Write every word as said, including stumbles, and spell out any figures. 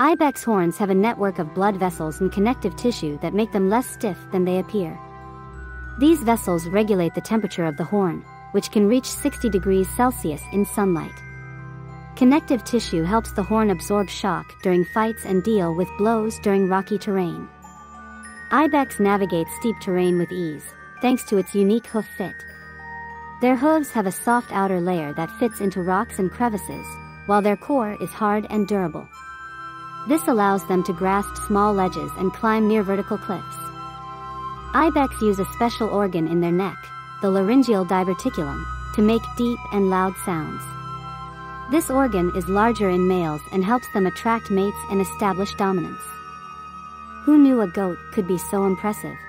ibex horns have a network of blood vessels and connective tissue that make them less stiff than they appear. These vessels regulate the temperature of the horn, which can reach sixty degrees Celsius in sunlight. Connective tissue helps the horn absorb shock during fights and deal with blows during rocky terrain. Ibex navigates steep terrain with ease, thanks to its unique hoof fit. Their hooves have a soft outer layer that fits into rocks and crevices, while their core is hard and durable. This allows them to grasp small ledges and climb near vertical cliffs. Ibex use a special organ in their neck, the laryngeal diverticulum, to make deep and loud sounds. This organ is larger in males and helps them attract mates and establish dominance. Who knew a goat could be so impressive?